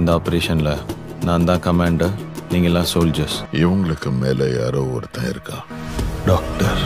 இந்த ஆபரேஷன்ல நான் தான் கமாண்டர், நீங்க எல்லாம் சோல்ஜர்ஸ். இவங்களுக்கு மேல யாரோ ஒருத்தன் இருக்கா, டாக்டர்.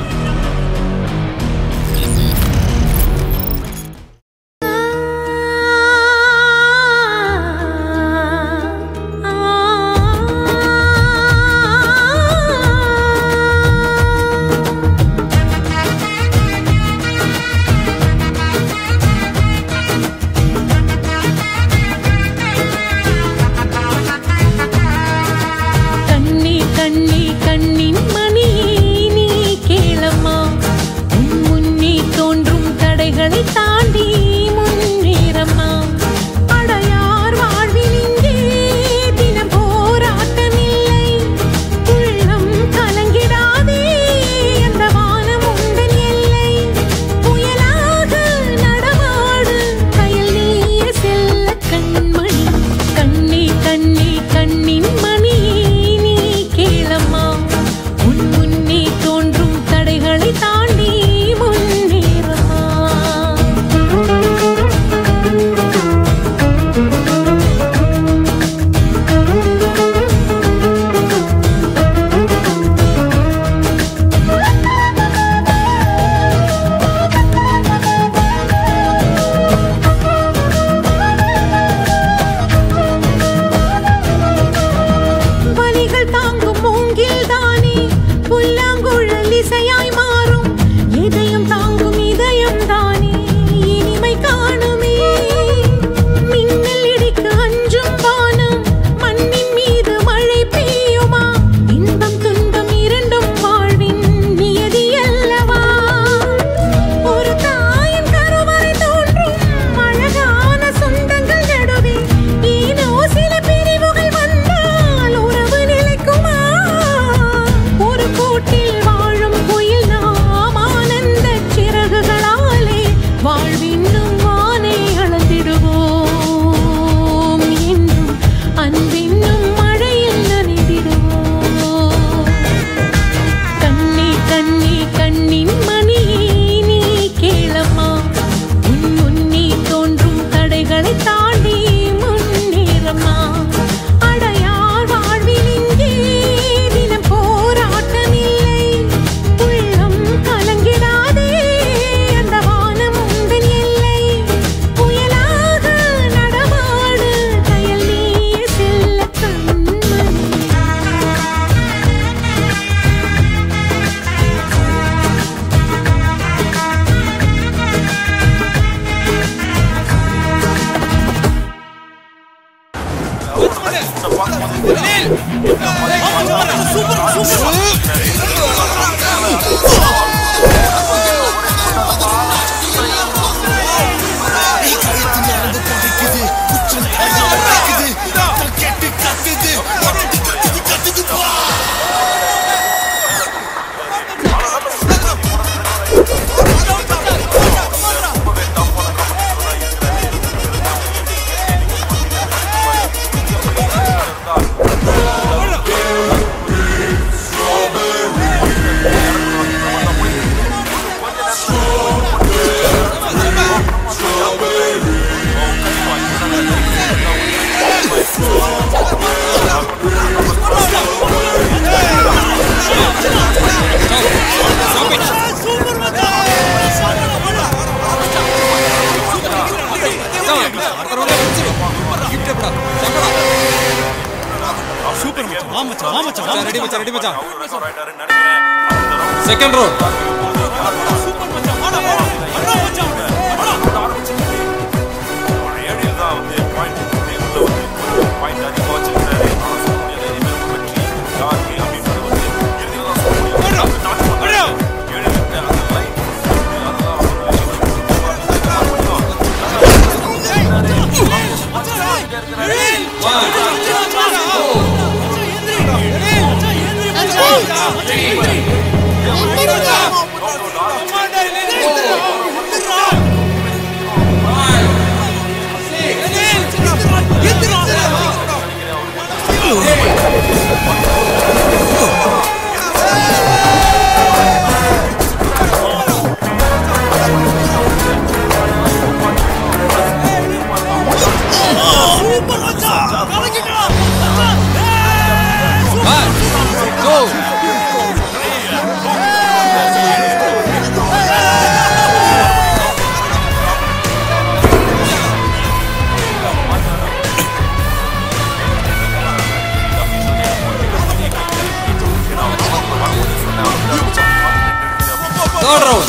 all round.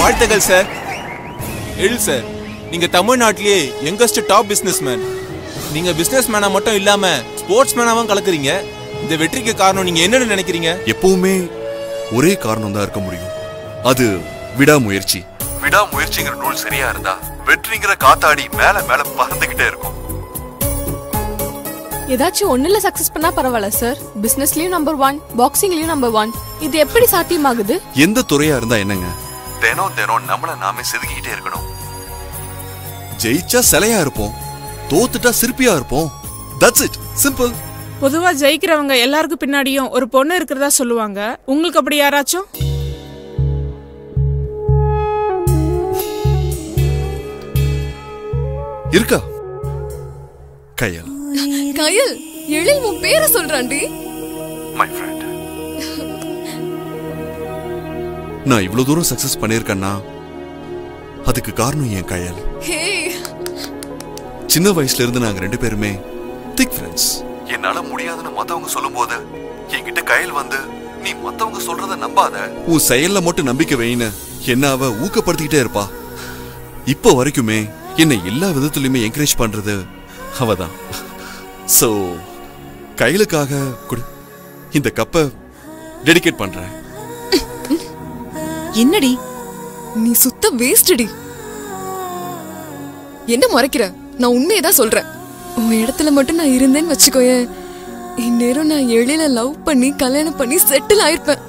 வாழ்த்துக்கள் சார். எல் சார், நீங்க தமிழ்நாட்டிலேயே யங்கஸ்ட் டாப் பிசினஸ்மேன். நீங்க பிசினஸ்மேனா மட்டும் இல்லாம ஸ்போர்ட்ஸ்மேனாவும் கலக்குறீங்க. இந்த வெற்றிக்கு காரணம் நீங்க என்னன்னு நினைக்கிறீங்க? எப்பவுமே ஒரே காரணம் தான் இருக்க முடியும், அது விடாமுயற்சி. விடாமுயற்சிங்கிற நூல் சரியா இருந்தா வெற்றிங்கிற காத்தாடி மேல மேல பறந்துகிட்டே இருக்கும். ஏதாச்சும் ஒண்ணுல சக்சஸ் பண்ணா பரவாயில்ல சார், பிசினஸ்லயும் நம்பர் ஒன், பாக்ஸிங்லயும் நம்பர் ஒன். இது எப்படி சாத்தியமாகுது? எந்த துறையா இருந்தா என்னங்க, தினம் தினம் நம்மள நாமே செதுக்கிட்டே இருக்கணும். ஜெயிச்சா சிலையா இருப்போம், தோத்துட்டா சிற்பியா இருப்போம். That's it, simple. பொதுவா ஜெயிக்கிறவங்க எல்லாருக்கும் பின்னாடியும் ஒரு பொண்ணு இருக்கிறதா சொல்லுவாங்க. உங்களுக்கு அப்படி யாராச்சும்? இருக்கா? கயல். கயல் எழில் உன் பேரை சொல்றாண்டி. மை ஃப்ரெண்ட், நான் இவ்வளவு தூரம் சக்சஸ் பண்ணிருக்கேன்னா அதுக்கு காரணம் என் கயல். சின்ன வயசுல இருந்து நாங்க ரெண்டு பேருமே திக் ஃப்ரெண்ட்ஸ். என்னால முடியாதுன்னு மத்தவங்க சொல்லும்போது என்கிட்ட கயல் வந்து, நீ மத்தவங்க சொல்றத நம்பாத, உன் செயல்ல மட்டும் நம்பிக்கை வைன்னு என்ன அவ ஊக்கப்படுத்திக்கிட்டே இருப்பா. இப்ப வரைக்குமே என்னை எல்லா விதத்திலயுமே என்கரேஜ் பண்றது அவதான். சோ கயலுக்காக இந்த கப்பை டெடிகேட் பண்றேன். என்னடி நீ சுத்த வேஸ்டடி. என்ன மறைக்கிற, நான் உண்மையதான் சொல்றேன். உன் இடத்துல மட்டும் நான் இருந்தேன்னு வச்சுக்கோயே, இந்நேரம் நான் எழில லவ் பண்ணி கல்யாணம் பண்ணி செட்டில் ஆயிருப்பேன்.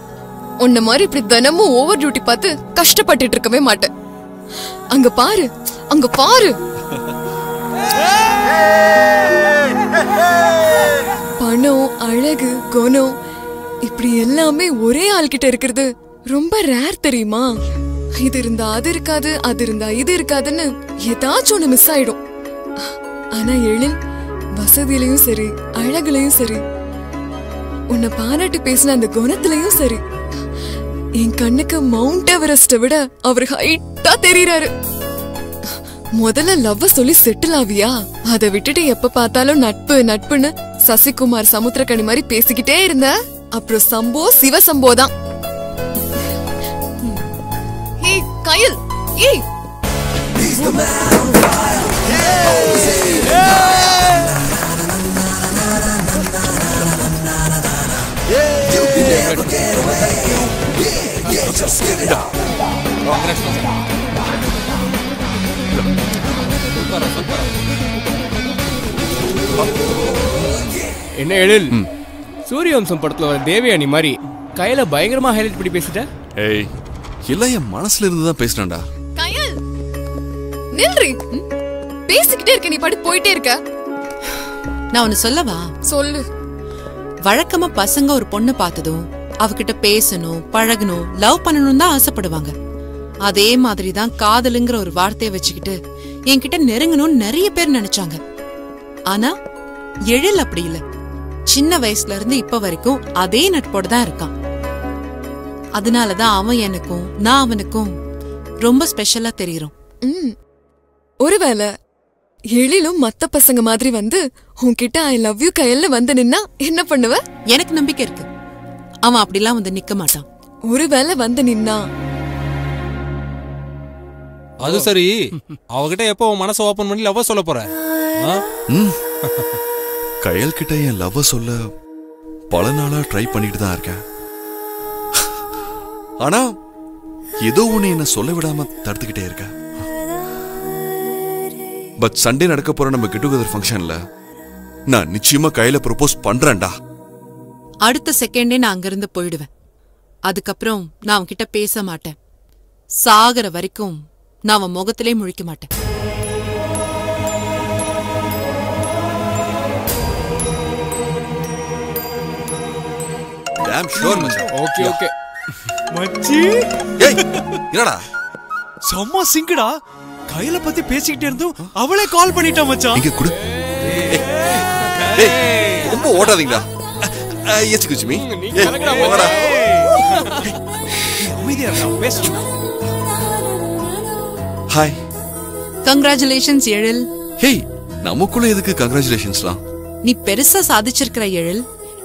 உன்ன மாதிரி இப்படி தினமும் ஓவர் டியூட்டி பார்த்து கஷ்டப்பட்டுட்டு இருக்கவே மாட்டேன். அங்க பாரு, அங்க பாரு, பணம், அழகு, குணம், இப்படி எல்லாமே ஒரே ஆள்கிட்ட இருக்கிறது ரொம்ப ரேர் தெரியுமா? இது இருந்தா அது இருக்காது, அது இருந்தா இது இருக்காதுன்னு ஏதாச்சும் ஒண்ணு மிஸ் ஆயிடும். ஆனா எழில் வசதியிலயும் சரி, அழகுலயும் சரி, உன்னை பாராட்டி பேசின அந்த குணத்திலயும் சரி, என் கண்ணுக்கு மவுண்ட் எவரெஸ்ட விட அவரு ஹைட்டா தெரியறாரு. முதல்ல லவ் சொல்லி செட்டில் ஆவியா? அதை விட்டுட்டு எப்ப பார்த்தாலும் நட்பு நட்புன்னு சசிகுமார் சமுத்திரக்கணி மாதிரி பேசிக்கிட்டே இருந்த. அப்புறம் சம்போ சிவசம்போ தான். Kayal, hey, he's the man on fire. Hey, yeah, you can never get away. Yeah, yeah, just give it up. என்ன எழில், சூரியவம்சம் படத்துல வர தேவயானி மாதிரி கையில பயங்கரமா ஹைலைட் பண்ணி பேசிட்டேன். ஏய், எல்லாம் என் மனசுல இருந்துதான் பேசுறேன்டா. கயல் நில்றி, பேசிக்கிட்டே இருக்க, நீ பாட்டு போயிட்டே இருக்க. நான் உன்னை சொல்லவா? சொல்லு. வழக்கமா பசங்க ஒரு பொண்ணு பார்த்ததும் அவகிட்ட பேசணும், பழகணும், லவ் பண்ணணும் தான் ஆசைப்படுவாங்க. அதே மாதிரிதான் காதலுங்கிற ஒரு வார்த்தையை வச்சுக்கிட்டு என்கிட்ட நெருங்கணும்னு நிறைய பேர் நினைச்சாங்க. ஆனா எழில் அப்படி இல்லை. சின்ன வயசுல இருந்து இப்ப வரைக்கும் அதே நட்போட தான் இருக்கான். அதனாலதான் அவன் எனக்கும் நான் அவனுக்கும் ரொம்ப ஸ்பெஷலா தெரியும். ஒருவேளை எழிலும் மத்த பசங்க மாதிரி வந்து உன்கிட்ட ஐ லவ் யூ கயல்னு வந்து நின்னா என்ன பண்ணுவ? எனக்கு நம்பிக்கை இருக்கு அவன் அப்படிலாம் வந்து நிக்க மாட்டான். ஒருவேளை வந்து நின்னா அது சரி. அவகிட்ட எப்போ உன் மனசை ஓபன் பண்ணி லவ் சொல்ல போற? கயல் கிட்ட என் லவ் சொல்ல பல நாளா ட்ரை பண்ணிட்டு தான் இருக்கேன். ஆனா ஏதோ ஒன்னு என்ன சொல்ல விடாம தடுத்துக்கிட்டே இருக்கா. பட் சண்டே நடக்க போற நம்ம கெட் டுகெதர் ஃபங்க்ஷன்ல நான் நிச்சயமா கையில ப்ரோபோஸ் பண்றேன்டா. அடுத்த செகண்டே நான் அங்க இருந்து போய்டுவேன். அதுக்கப்புறம் நான் அவன்கிட்ட பேச மாட்டேன். சாகர வரைக்கும் நான் அவன் முகத்திலே முழிக்க மாட்டேன். I'm sure மச்சான். Okay okay. மச்சி ஏய் என்னடா சம்மா சிங்கடா கையில பத்தி பேசிக்கிட்டே இருந்தோம் அவளே கால் பண்ணிட்டா மச்சான். இங்க குடு. ஏய் ரொம்ப ஓடாதீங்கடா. Excuse me. கரெக்டா ஓடா. உமிதியா பேசு. ஹாய். கங்க்ராச்சுலேஷன்ஸ் எழில். ஹே நமக்குள்ள எதுக்கு கங்க்ராச்சுலேஷன்ஸ்லாம்? நீ பெருசா சாதிச்சிருக்கிற எழில்.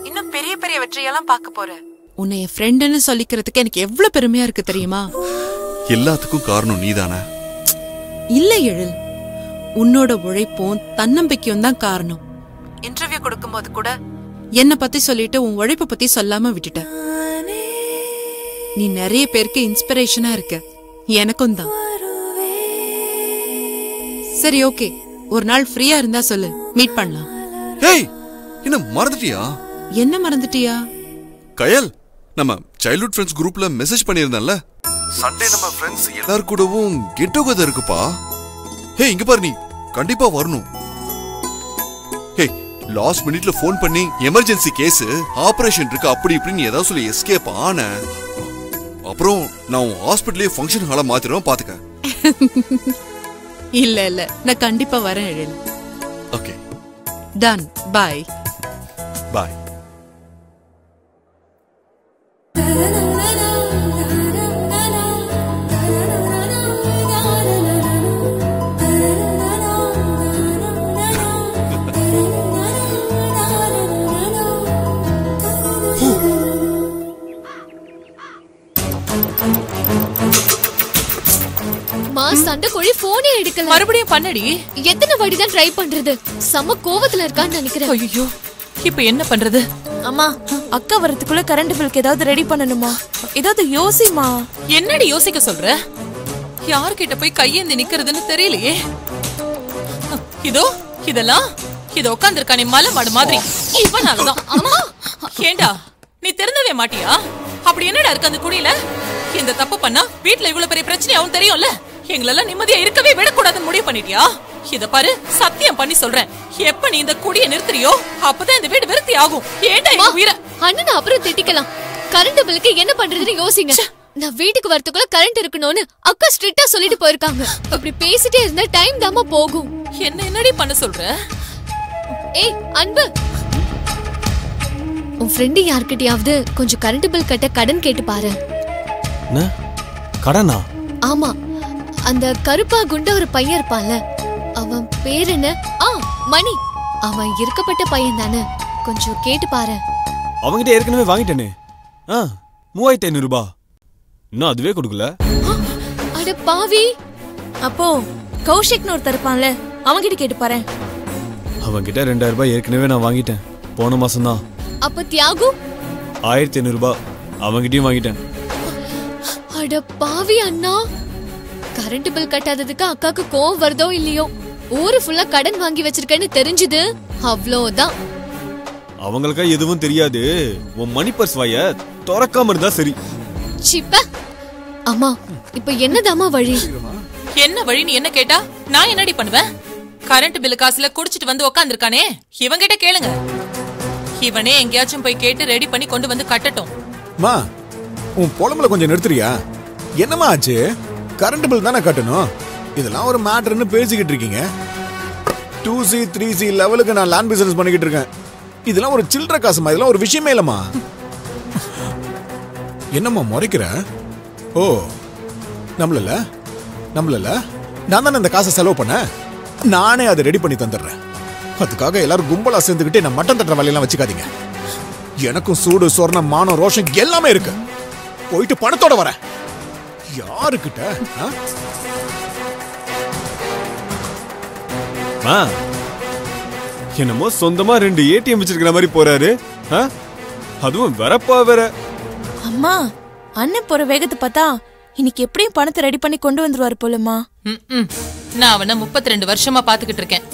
இன்னும் பெரிய பெரிய வெற்றியெல்லாம் பார்க்க போற. உன்னை என் ஃப்ரெண்டுன்னு சொல்லிக்கிறதுக்கு எனக்கு எவ்வளவு பெருமையா இருக்கு தெரியுமா? எல்லாத்துக்கும் காரணம் நீதானா? இல்ல எழில், உன்னோட உழைப்பும் தன்னம்பிக்கையும் தான் காரணம். இன்டர்வியூ கொடுக்கும்போது கூட என்னை பத்தி சொல்லிட்டு உன் உழைப்பை பத்தி சொல்லாம விட்டுட்ட. நீ நிறைய பேருக்கு இன்ஸ்பிரேஷனா இருக்க, எனக்கும் தான். சரி ஓகே, ஒரு நாள் ஃப்ரீயா இருந்தா சொல்லு, மீட் பண்ணலாம். ஏய் என்ன மறந்துட்டியா? என்ன மறந்துட்டியா? கயல் நம்ம சைல்ட்ஹுட் ஃப்ரெண்ட்ஸ் குரூப்ல மெசேஜ் பண்ணிருந்தல்ல, சண்டே நம்ம ஃப்ரெண்ட்ஸ் எல்லார கூடவும் கெட் டுகெதர் இருக்குப்பா. ஹே இங்க பாரு, நீ கண்டிப்பா வரணும். ஹே லாஸ்ட் மினிட்ல ஃபோன் பண்ணி எமர்ஜென்சி கேஸ், ஆபரேஷன் இருக்கு, அப்படி இப்படின்னு ஏதாவது சொல்லி எஸ்கேப் ஆன அப்புறம் நான் ஹாஸ்பிடல்லே ஃபங்க்ஷன் ஹால மாத்திரோம், பாத்துக்க. இல்ல இல்ல நான் கண்டிப்பா வரேன். Okay done, bye bye. சண்டக்கோழி போனே எடுக்கல, மறுபடியும் பண்ணடி. எத்தனை வாடிதான் ட்ரை பண்றது? செம கோவத்துல இருக்கான்னு நினைக்கிறேன். ஐயோ இப்ப என்ன பண்றது? அம்மா அக்கா வரதுக்குள்ள கரண்ட் பில்க்கு ஏதாவது ரெடி பண்ணணுமா? ஏதாவது யோசிமா. என்னடி யோசிக்க சொல்ற? யார்கிட்ட போய் கையேந்தி நிக்கிறதுன்னு தெரியலையே. இதோ இதெல்லாம் இது உட்காந்துருக்கானே மலை மாடு மாதிரி, இவனாலதான். அம்மா ஏண்டா நீ திறந்தவே மாட்டியா? அப்படி என்னடா இருக்கு அந்த குடியில? இந்த தப்பு பண்ணா வீட்டுல இவ்வளவு பெரிய பிரச்சனையாவும் தெரியும்ல, எங்களெல்லாம் நிம்மதியா இருக்கவே விடக்கூடாது முடிவு பண்ணிட்டியா? இத பாரு சத்தியம் பண்ணி சொல்றேன், எப்ப நீ இந்த குடிய நிறுத்துறியோ அப்பதான் இந்த வீடு விருத்தி ஆகும். ஏண்டா இந்த வீர அண்ணனை அப்புறம் திட்டிக்கலாம், கரண்ட் பில்க்கு என்ன பண்றதுன்னு யோசிங்க. நான் வீட்டுக்கு வரதுக்குள்ள கரண்ட் இருக்கணும்னு அக்கா ஸ்ட்ரிக்ட்டா சொல்லிட்டு போயிருக்காங்க. அப்படி பேசிட்டே இருந்தா டைம் தாமா போகும். என்ன என்னடி பண்ண சொல்ற? ஏய் அன்பு, உன் ஃப்ரெண்டு யார்கிட்டயாவது கொஞ்சம் கரண்ட் பில் கட்ட கடன் கேட்டு பாரு. கடனா? ஆமா, அந்த கருப்பா குண்ட ஒரு பையன் இருப்பான்ல, அவன் பேர் என்ன? மணி. அவன் இருக்கப்பட்ட பையன் தானே, கொஞ்சம் கேட்டு பாரு. அவங்கிட்ட ஏற்கனவே வாங்கிட்டேனே 3500 ரூபாய், நான் அதுவே கொடுக்கல. அட பாவி, அப்போ கௌஷிக்னு ஒரு தருப்பான்ல அவங்கிட்ட கேட்டு பாரு. அவங்கிட்ட 2000 ரூபாய் ஏற்கனவே நான் வாங்கிட்டேன் போன மாசம் தான். அப்ப தியாகு 1500 ரூபாய் அவங்கிட்டயும் வாங்கிட்டேன். அட பாவி அண்ணா, கரண்ட் பில் கட்டாததுக்கு அக்காக்கு கோவம் வருதோ இல்லையோ, ஊரு ஃபுல்லா கடன் வாங்கி வச்சிருக்கேன்னு தெரிஞ்சது அவ்வளோதான். அவங்களுக்கா எதுவும் தெரியாது, உன் மணி பர்ஸ் வாயை திறக்காம இருந்தா சரி. சிப்ப அம்மா இப்ப என்னதாமா வழி? என்ன வழி நீ என்ன கேட்டா நான் என்னடி பண்ணுவேன்? கரண்ட் பில் காசுல குடிச்சிட்டு வந்து உக்காந்துருக்கானே இவங்கிட்ட கேளுங்க, இவனே எங்கேயாச்சும் போய் கேட்டு ரெடி பண்ணி கொண்டு வந்து கட்டட்டும். மா உன் பொலம்புல கொஞ்சம் நிறுத்துறியா? என்னமா ஆச்சு? கரண்ட் பில் தானே கட்டணும், இதெல்லாம் ஒரு மேட்டர்னு பேசிக்கிட்டு இருக்கீங்க. 2C 3C லெவலுக்கு நான் லேண்ட் பிசினஸ் பண்ணிக்கிட்டு இருக்கேன். இதெல்லாம் ஒரு சில்ற காசுமா? இதெல்லாம் ஒரு விஷயமே இல்லம்மா. என்னம்மா முறைக்கிற? ஓ நம்மள நான் தானே இந்த காசை செலவு பண்ண, நானே அதை ரெடி பண்ணி தந்துடுறேன். அதுக்காக எல்லாரும் கும்பலா சேர்ந்துக்கிட்டு நான் மட்டன் தட்டுற வேலையெல்லாம் வச்சுக்காதீங்க. எனக்கும் சூடு சொர்ணம் மானம் ரோஷம் எல்லாமே இருக்கு. போயிட்டு பணத்தோட வரேன். யாருக்கிட்ட என்னமோ சொந்தமா 2 ATM வச்சிருக்கிற மாதிரி போறாரு, அதுவும் வரப்பா வேற. அம்மா அண்ணன் போற வேகத்தை பார்த்தா இன்னைக்கு எப்படியும் பணத்தை ரெடி பண்ணி கொண்டு வந்துருவாரு போலமா. நான் அவனை 32 வருஷமா பாத்துக்கிட்டு இருக்கேன்.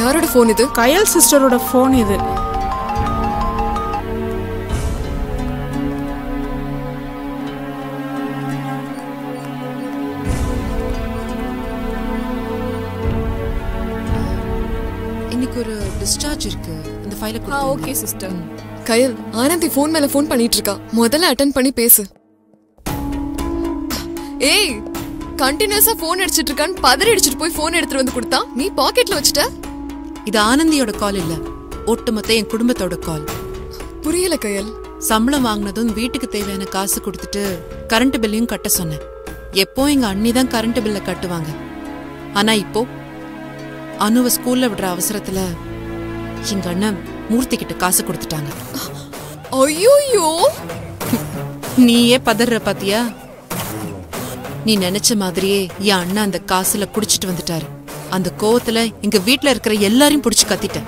யாரோட ஃபோன் இது? கயல் சிஸ்டரோட ஃபோன் இது. இன்னைக்கு ஒரு டிஸ்சார்ஜ் இருக்கு. அந்த ஃபைலை கொடுங்க. Okay sister. Kayal Anandhi phone மேல ஃபோன் பண்ணிட்டு இருக்கா. முதல்ல அட்டெண்ட் பண்ணி பேசு. ஏய், கண்டினியூஸா ஃபோன் அடிச்சிட்டு இருக்கான்னு பதறி அடிச்சிட்டு போய் ஃபோன் எடுத்துட்டு வந்து கொடுத்தா நீ பாக்கெட்ல வச்சிட்ட. இது ஆனந்தியோட கால் இல்ல, ஒட்டுமொத்த என் குடும்பத்தோட கால். புரியல கயல். சம்பளம் வாங்கினதும் வீட்டுக்கு தேவையான காசு கொடுத்துட்டு கரண்ட் பில்லையும் கட்ட சொன்னேன். எப்போ எங்க அண்ணி தான் கரண்ட் பில்லை கட்டுவாங்க. ஆனா இப்போ அனுவை ஸ்கூல்ல விடுற அவசரத்துல எங்க அண்ணன் மூர்த்தி கிட்ட காசு கொடுத்துட்டாங்க. ஐயோ, நீயே பதற பாத்தியா? நீ நினைச்ச மாதிரியே என் அண்ணா அந்த காசுல குடிச்சிட்டு வந்துட்டாரு. அந்த கோவத்துல எங்க வீட்டுல இருக்கிற எல்லாரையும் புடிச்சு கத்திட்டேன்.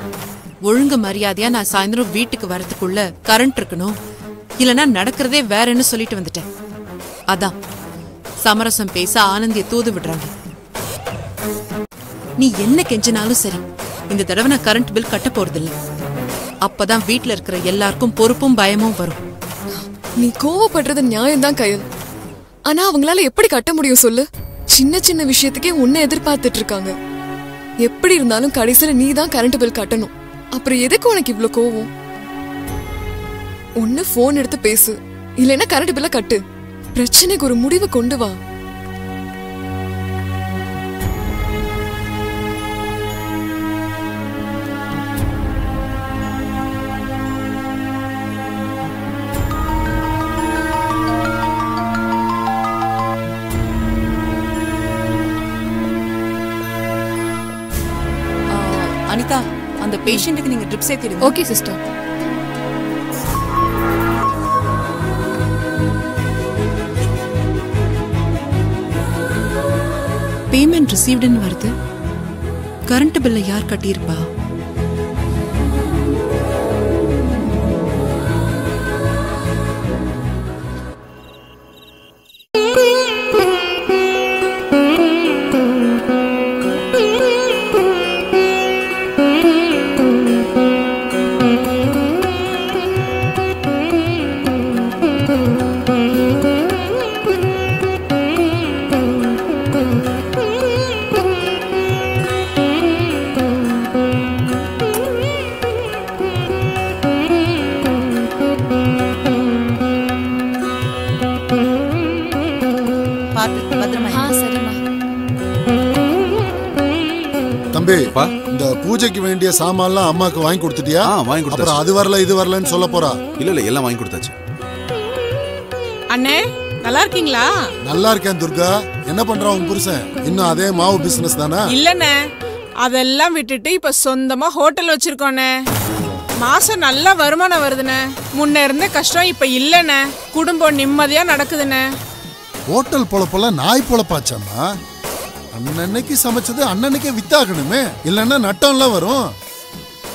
ஒழுங்கு மரியாதையா நான் சாயந்தரம் வீட்டுக்கு வரதுக்குள்ள கரண்ட் இருக்கணும், இல்லைன்னா நடக்கிறதே வேறன்னு சொல்லிட்டு வந்துட்டேன். அதான் சமரசம் பேச ஆனந்திய தூது விடுறாங்க. நீ என்ன கெஞ்சினாலும் சரி, இந்த தடவை நான் கரண்ட் பில் கட்ட போறதில்லை. அப்பதான் வீட்டுல இருக்கிற எல்லாருக்கும் பொறுப்பும் பயமும் வரும். நீ கோவப்படுறது நியாயம்தான் கயல். ஆனா அவங்களால எப்படி கட்ட முடியும் சொல்லு? சின்ன சின்ன விஷயத்துக்கே உன்னை எதிர்பார்த்துட்டு இருக்காங்க. எப்படி இருந்தாலும் கடைசியில நீ தான் கரண்ட் பில் கட்டணும். அப்புறம் எதுக்கு உனக்கு இவ்வளவு கோவம்? ஒன்னு போன் எடுத்து பேசு, இல்லைன்னா கரண்ட் பில்ல கட்டு. பிரச்சனைக்கு ஒரு முடிவு கொண்டு வா. அனிதா, அந்த பேஷண்ட்டுக்கு நீங்க ட்ரிப் சேர்த்திடுங்க. Okay sister. பேமெண்ட் ரிசீவ்டுன்னு வருது. கரண்ட் பில்லை யார் கட்டியிருப்பா? பூஜைக்கு வேண்டிய சாமான் அம்மாக்கு வாங்கி கொடுத்துட்டியா? அப்புறம் அது வரல இது வரலன்னு சொல்ல போறா. இல்ல இல்ல, எல்லாம் வாங்கி கொடுத்தாச்சு. அண்ணே நல்லா இருக்கீங்களா? நல்லா இருக்கேன் துர்கா. என்ன பண்றா உன் புருஷன்? இன்னும் அதே மாவு பிசினஸ் தானா? இல்லண்ணே, அதெல்லாம் விட்டுட்டு இப்ப சொந்தமா ஹோட்டல் வச்சிருக்கோண்ணே. மாசம் நல்லா வருமானம் வருதுண்ணே. முன்ன இருந்த கஷ்டம் இப்ப இல்லண்ணே. குடும்பம் நிம்மதியா நடக்குதுண்ணே. ஹோட்டல் பொழப்பெல்லாம் நாய் பொழப்பாச்சாமா. அண்ணன்னைக்கு சமைச்சது அண்ணனுக்கே வித்தாகணுமே, இல்லைன்னா நட்டம்லாம் வரும்.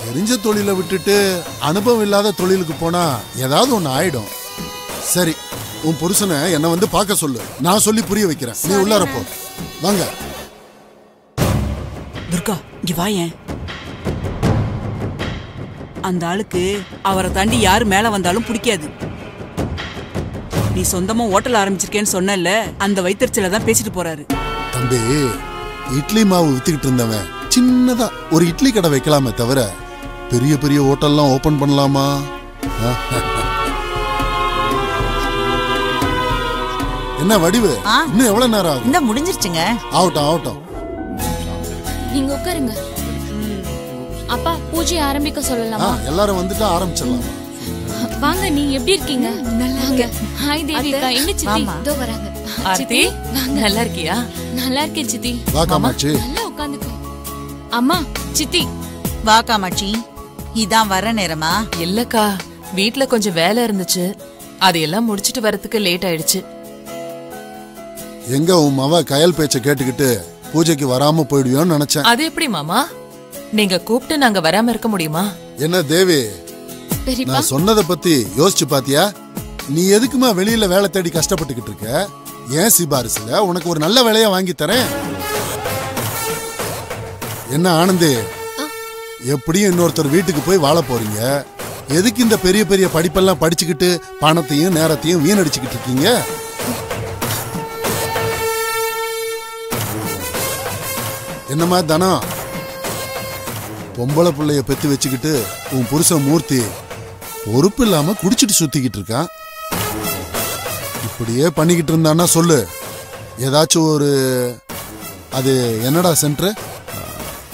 தெரிஞ்ச தொழிலை விட்டுட்டு அனுபவம் இல்லாத தொழிலுக்கு போனா ஏதாவது ஒன்று ஆயிடும். சரி, உன் புருஷனை என்னை வந்து பார்க்க சொல்லு. நான் சொல்லி புரிய வைக்கிறேன். நீ உள்ளாரப்போ. வாங்க துர்கா, இங்க வாயேன். அந்த ஆளுக்கு அவரை தாண்டி யாரு மேல வந்தாலும் பிடிக்காது. நீ சொந்தமா ஹோட்டல் ஆரம்பிச்சிருக்கேன்னு சொன்னல, அந்த வைத்தறிச்சல தான் பேசிட்டு போறாரு. தம்பி, இட்லி மாவு வித்துக்கிட்டு இருந்தவன் சின்னதா ஒரு இட்லி கடை வைக்கலாமே தவிர பெரிய பெரிய ஹோட்டல்லாம் ஓபன் பண்ணலாமா? என்ன வடிவு, இன்னும் எவ்வளவு நேரம் ஆகும்? இந்த முடிஞ்சிருச்சுங்க. ஆகட்டும் ஆகட்டும், நீங்க உட்காருங்க. அப்பா பூஜை ஆரம்பிக்க சொல்லலாமா? எல்லாரும் வந்துட்டா ஆரம்பிச்சலாம். வாங்க, நீ எப்படி இருக்கீங்க? நல்லா இருக்க. ஹாய் தேவிகா, என்ன சித்தி இதோ வராங்க. சித்தி நல்லா இருக்கியா? நல்லா இருக்கே சித்தி. வா காமாட்சி, நல்லா உட்கார்ந்துக்கோ. அம்மா சித்தி வா காமாட்சி, இதான் வர நேரமா? இல்லக்கா, வீட்ல கொஞ்சம் வேலை இருந்துச்சு, அதையெல்லாம் முடிச்சிட்டு வரதுக்கு லேட் ஆயிடுச்சு. எங்க உன் மாமா கயல் பேச்ச கேட்டுக்கிட்டு பூஜைக்கு வராம போயிடுவியோன்னு நினைச்சேன். அது எப்படி மாமா, நீங்க கூப்பிட்டு நாங்க வராம இருக்க முடியுமா? என்ன தேவி, நான் சொன்னதை பத்தி யோசிச்சு பாத்தியா? நீ எதுக்குமா வெளியில வேலை தேடி கஷ்டப்பட்டுக்கிட்டு இருக்க? ஏன் சிபாரிசுல உனக்கு ஒரு நல்ல வேலையா வாங்கி தரேன். என்ன ஆனந்தி, எப்படியும் இன்னொருத்தர் வீட்டுக்கு போய் வாழ போறீங்க. எதுக்கு இந்த பெரிய பெரிய படிப்பெல்லாம் படிச்சுக்கிட்டு பணத்தையும் நேரத்தையும் வீணடிச்சுக்கிட்டு இருக்கீங்க? என்னமா தனம், பொம்பளை பிள்ளைய பெத்து வச்சுக்கிட்டு உன் புருஷ மூர்த்தி பொறுப்பு இல்லாம குடிச்சிட்டு சுத்திக்கிட்டு இருக்கான். இப்படியே பண்ணிக்கிட்டு இருந்தான்னா சொல்லு, ஏதாச்சும் ஒரு அது என்னடா சென்டர்,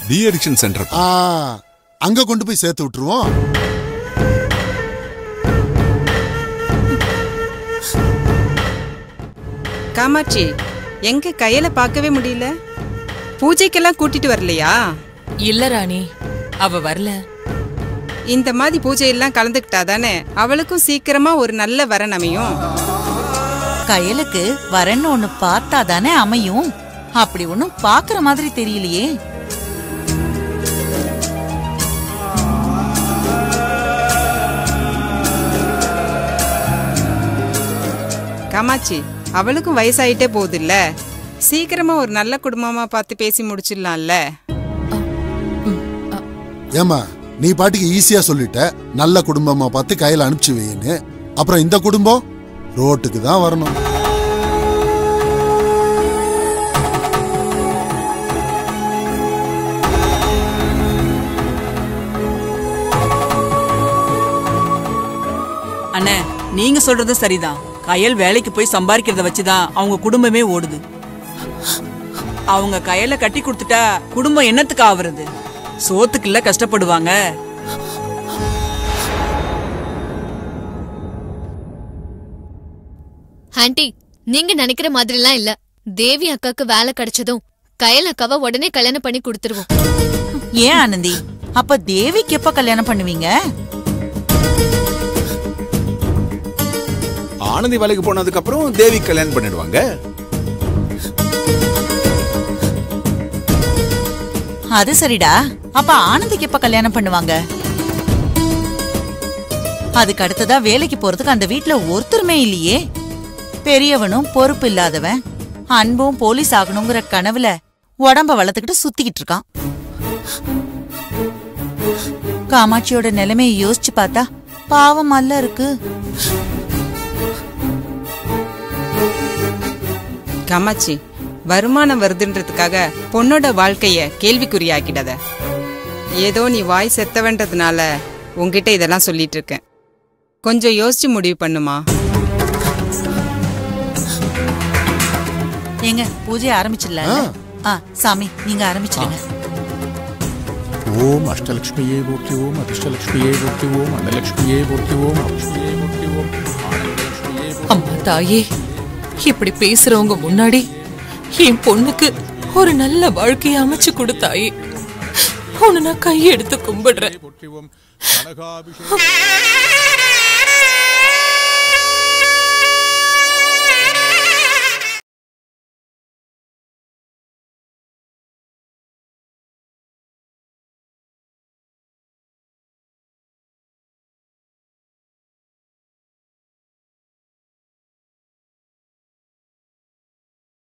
டி அடிக்ஷன் சென்டர், அங்க கொண்டு போய் சேர்த்து விட்டுருவோம். காமாட்சி, எங்க கையில பார்க்கவே முடியல, பூஜைக்கெல்லாம் கூட்டிட்டு வரலையா? இல்ல ராணி, அவ வரல. இந்த மாதிரி பூஜையெல்லாம் கலந்துக்கிட்டாதானே அவளுக்கும் சீக்கிரமா ஒரு நல்ல வரன் அமையும். கையலுக்கு வரன்னு ஒண்ணு பார்த்தாதானே அமையும். அப்படி ஒன்னும் பாக்குற மாதிரி தெரியலையே. காமாட்சி, அவளுக்கும் வயசாயிட்டே போகுதுல்ல, சீக்கிரமா ஒரு நல்ல குடும்பமா பார்த்து பேசி முடிச்சிடலாம்ல. ஏமா, நீ பாட்டுக்கு ஈஸியா சொல்லிட்ட நல்ல குடும்பமா பார்த்து கையில அனுப்பிச்சு வைன்னு. அப்புறம் இந்த குடும்பம் ரோட்டுக்கு தான் வரணும். அண்ணே, நீங்க சொல்றது சரிதான். கையல் வேலைக்கு போய் சம்பாதிக்கிறத வச்சுதான் அவங்க குடும்பமே ஓடுது. அவங்க கையில கட்டி கொடுத்துட்டா குடும்பம் என்னத்துக்கு ஆவறது? சோத்துக்குள்ள கஷ்டப்படுவாங்க. ஆண்டி, நீங்க நினைக்கிற மாதிரி எல்லாம் இல்ல. தேவி அக்காக்கு வேலை கிடைச்சதும் கையல் அக்காவை உடனே கல்யாணம் பண்ணி கொடுத்துருவோம். ஏன் ஆனந்தி, அப்ப தேவிக்கு எப்ப கல்யாணம் பண்ணுவீங்க? ஆனந்தி வேலைக்கு போனதுக்கு அப்புறம் தேவி கல்யாணம் பண்ணிடுவாங்க. அது சரிடா, அப்ப ஆனந்திக்கு எப்ப கல்யாணம் பண்ணுவாங்க? அதுக்கு அடுத்ததா வேலைக்கு போறதுக்கு அந்த வீட்டுல ஒருத்தருமே இல்லையே. பெரியவனும் பொறுப்பு இல்லாதவன், அன்பும் போலீஸ் ஆகணுங்கிற கனவுல உடம்ப வளர்த்துக்கிட்டு சுத்திக்கிட்டு இருக்கான். காமாட்சியோட நிலைமையை யோசிச்சு பார்த்தா பாவமல்ல இருக்கு. காமாட்சி, வருமானம் வருதுன்றதுக்காக பொண்ணோட வாழ்க்கைய கேள்விக்குறியாக்கிடாத. ஏதோ நீ வாய் செத்தவன்றதுனால உங்ககிட்ட இதெல்லாம் சொல்லிட்டு இருக்கேன். கொஞ்சம் யோசிச்சு முடிவு பண்ணுமா? ஏங்க, பூஜை ஆரம்பிச்சிடல? சாமி, நீங்க ஆரம்பிச்சிடுங்க. ஓம் அஷ்டலட்சுமியே மூர்த்தி ஓம், அதிஷ்டலட்சுமியே மூர்த்தி ஓம், அன்னலட்சுமியே மூர்த்தி ஓம், லட்சுமியே மூர்த்தி ஓம். அம்மா தாயே, இப்படி பேசுறவங்க முன்னாடி என் பொண்ணுக்கு ஒரு நல்ல வாழ்க்கையை அமைச்சு கொடுத்தாயே, உன்னை நான் கையெடுத்து கும்பிடுறேன்.